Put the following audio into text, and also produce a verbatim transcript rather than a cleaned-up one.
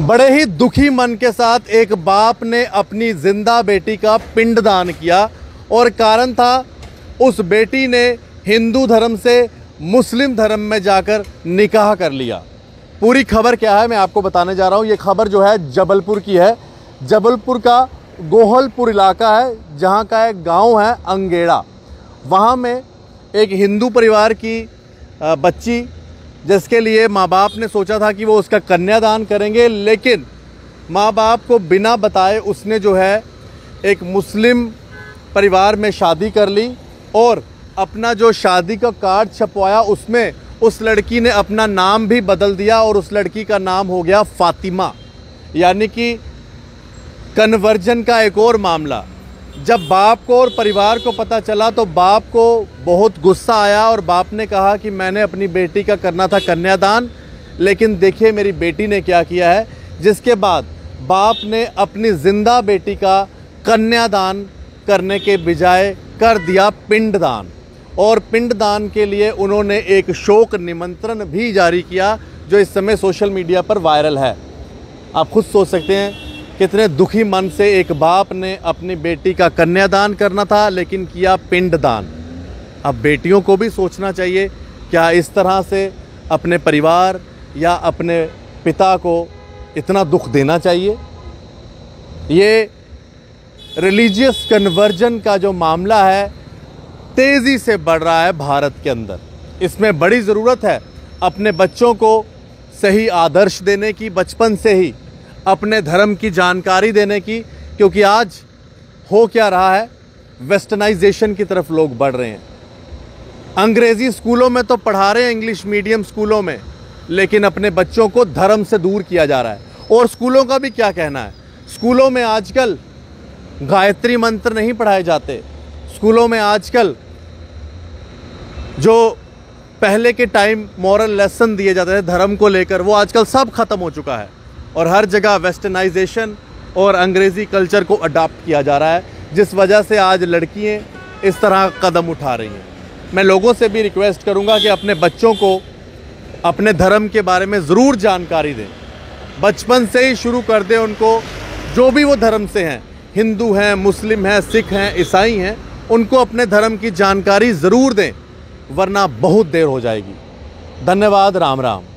बड़े ही दुखी मन के साथ एक बाप ने अपनी जिंदा बेटी का पिंडदान किया और कारण था उस बेटी ने हिंदू धर्म से मुस्लिम धर्म में जाकर निकाह कर लिया। पूरी खबर क्या है मैं आपको बताने जा रहा हूँ। ये खबर जो है जबलपुर की है। जबलपुर का गोहलपुर इलाका है, जहाँ का एक गांव है अंगेड़ा। वहाँ में एक हिंदू परिवार की बच्ची, जिसके लिए माँ बाप ने सोचा था कि वो उसका कन्यादान करेंगे, लेकिन माँ बाप को बिना बताए उसने जो है एक मुस्लिम परिवार में शादी कर ली और अपना जो शादी का कार्ड छपवाया उसमें उस लड़की ने अपना नाम भी बदल दिया और उस लड़की का नाम हो गया फातिमा, यानी कि कन्वर्जन का एक और मामला। जब बाप को और परिवार को पता चला तो बाप को बहुत गुस्सा आया और बाप ने कहा कि मैंने अपनी बेटी का करना था कन्यादान, लेकिन देखिए मेरी बेटी ने क्या किया है। जिसके बाद बाप ने अपनी जिंदा बेटी का कन्यादान करने के बजाय कर दिया पिंडदान, और पिंडदान के लिए उन्होंने एक शोक निमंत्रण भी जारी किया जो इस समय सोशल मीडिया पर वायरल है। आप खुद सोच सकते हैं कितने दुखी मन से एक बाप ने अपनी बेटी का कन्यादान करना था लेकिन किया पिंडदान। अब बेटियों को भी सोचना चाहिए, क्या इस तरह से अपने परिवार या अपने पिता को इतना दुख देना चाहिए। ये रिलीजियस कन्वर्जन का जो मामला है तेज़ी से बढ़ रहा है भारत के अंदर। इसमें बड़ी ज़रूरत है अपने बच्चों को सही आदर्श देने की, बचपन से ही अपने धर्म की जानकारी देने की, क्योंकि आज हो क्या रहा है, वेस्टर्नाइजेशन की तरफ लोग बढ़ रहे हैं। अंग्रेज़ी स्कूलों में तो पढ़ा रहे हैं, इंग्लिश मीडियम स्कूलों में, लेकिन अपने बच्चों को धर्म से दूर किया जा रहा है। और स्कूलों का भी क्या कहना है, स्कूलों में आजकल गायत्री मंत्र नहीं पढ़ाए जाते। स्कूलों में आजकल जो पहले के टाइम मॉरल लेसन दिए जाते थे धर्म को लेकर, वो आजकल सब ख़त्म हो चुका है और हर जगह वेस्टर्नाइजेशन और अंग्रेज़ी कल्चर को अडॉप्ट किया जा रहा है, जिस वजह से आज लड़कियां इस तरह कदम उठा रही हैं। मैं लोगों से भी रिक्वेस्ट करूंगा कि अपने बच्चों को अपने धर्म के बारे में ज़रूर जानकारी दें, बचपन से ही शुरू कर दें उनको, जो भी वो धर्म से हैं, हिंदू हैं, मुस्लिम हैं, सिख हैं, ईसाई हैं, उनको अपने धर्म की जानकारी ज़रूर दें, वरना बहुत देर हो जाएगी। धन्यवाद। राम राम।